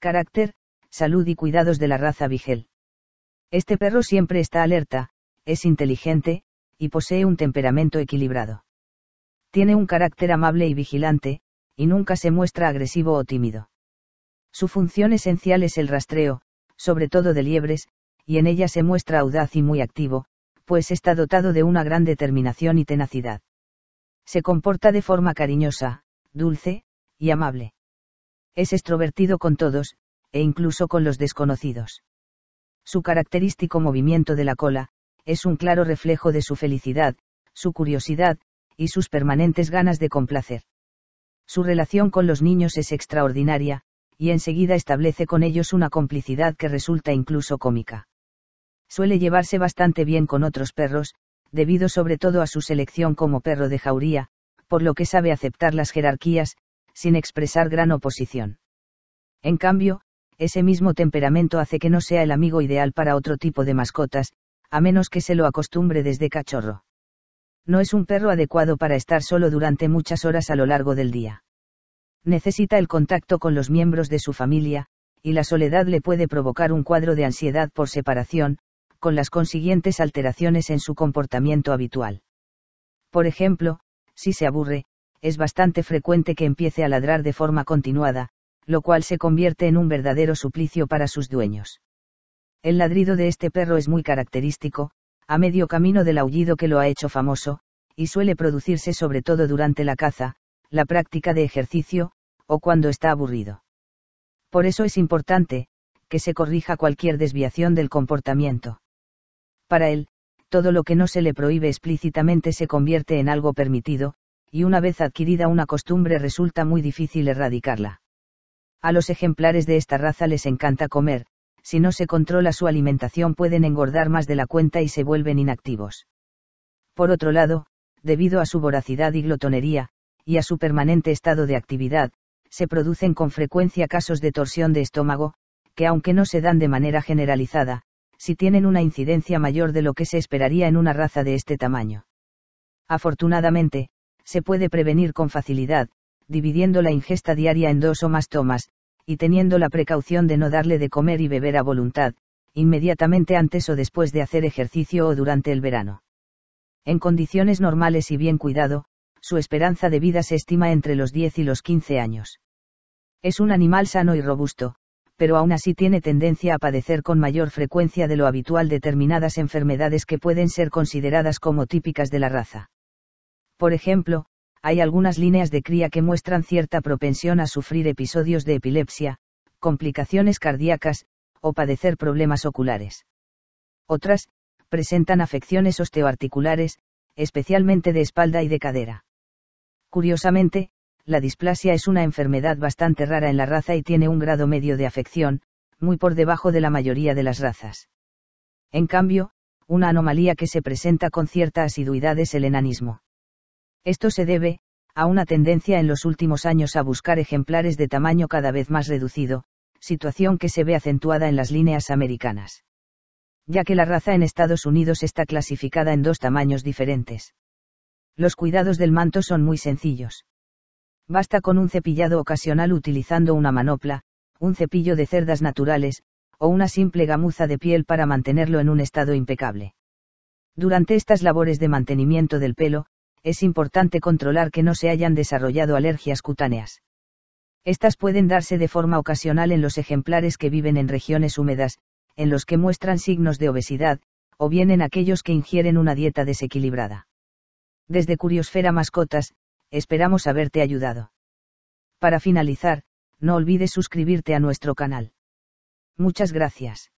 carácter, salud y cuidados de la raza Beagle. Este perro siempre está alerta, es inteligente, y posee un temperamento equilibrado. Tiene un carácter amable y vigilante, y nunca se muestra agresivo o tímido. Su función esencial es el rastreo, sobre todo de liebres, y en ella se muestra audaz y muy activo, pues está dotado de una gran determinación y tenacidad. Se comporta de forma cariñosa, dulce, y amable. Es extrovertido con todos, e incluso con los desconocidos. Su característico movimiento de la cola, es un claro reflejo de su felicidad, su curiosidad, y sus permanentes ganas de complacer. Su relación con los niños es extraordinaria, y enseguida establece con ellos una complicidad que resulta incluso cómica. Suele llevarse bastante bien con otros perros, debido sobre todo a su selección como perro de jauría, por lo que sabe aceptar las jerarquías, sin expresar gran oposición. En cambio, ese mismo temperamento hace que no sea el amigo ideal para otro tipo de mascotas, a menos que se lo acostumbre desde cachorro. No es un perro adecuado para estar solo durante muchas horas a lo largo del día. Necesita el contacto con los miembros de su familia, y la soledad le puede provocar un cuadro de ansiedad por separación, con las consiguientes alteraciones en su comportamiento habitual. Por ejemplo, si se aburre, es bastante frecuente que empiece a ladrar de forma continuada, lo cual se convierte en un verdadero suplicio para sus dueños. El ladrido de este perro es muy característico, a medio camino del aullido que lo ha hecho famoso, y suele producirse sobre todo durante la caza, la práctica de ejercicio, o cuando está aburrido. Por eso es importante, que se corrija cualquier desviación del comportamiento. Para él, todo lo que no se le prohíbe explícitamente se convierte en algo permitido, y una vez adquirida una costumbre resulta muy difícil erradicarla. A los ejemplares de esta raza les encanta comer, si no se controla su alimentación pueden engordar más de la cuenta y se vuelven inactivos. Por otro lado, debido a su voracidad y glotonería, y a su permanente estado de actividad, se producen con frecuencia casos de torsión de estómago, que aunque no se dan de manera generalizada, sí tienen una incidencia mayor de lo que se esperaría en una raza de este tamaño. Afortunadamente, se puede prevenir con facilidad, dividiendo la ingesta diaria en 2 o más tomas, y teniendo la precaución de no darle de comer y beber a voluntad, inmediatamente antes o después de hacer ejercicio o durante el verano. En condiciones normales y bien cuidado, su esperanza de vida se estima entre los 10 y los 15 años. Es un animal sano y robusto, pero aún así tiene tendencia a padecer con mayor frecuencia de lo habitual determinadas enfermedades que pueden ser consideradas como típicas de la raza. Por ejemplo, hay algunas líneas de cría que muestran cierta propensión a sufrir episodios de epilepsia, complicaciones cardíacas, o padecer problemas oculares. Otras, presentan afecciones osteoarticulares, especialmente de espalda y de cadera. Curiosamente, la displasia es una enfermedad bastante rara en la raza y tiene un grado medio de afección, muy por debajo de la mayoría de las razas. En cambio, una anomalía que se presenta con cierta asiduidad es el enanismo. Esto se debe, a una tendencia en los últimos años a buscar ejemplares de tamaño cada vez más reducido, situación que se ve acentuada en las líneas americanas. Ya que la raza en Estados Unidos está clasificada en 2 tamaños diferentes. Los cuidados del manto son muy sencillos. Basta con un cepillado ocasional utilizando una manopla, un cepillo de cerdas naturales, o una simple gamuza de piel para mantenerlo en un estado impecable. Durante estas labores de mantenimiento del pelo, es importante controlar que no se hayan desarrollado alergias cutáneas. Estas pueden darse de forma ocasional en los ejemplares que viven en regiones húmedas, en los que muestran signos de obesidad, o bien en aquellos que ingieren una dieta desequilibrada. Desde CurioSfera Mascotas, esperamos haberte ayudado. Para finalizar, no olvides suscribirte a nuestro canal. Muchas gracias.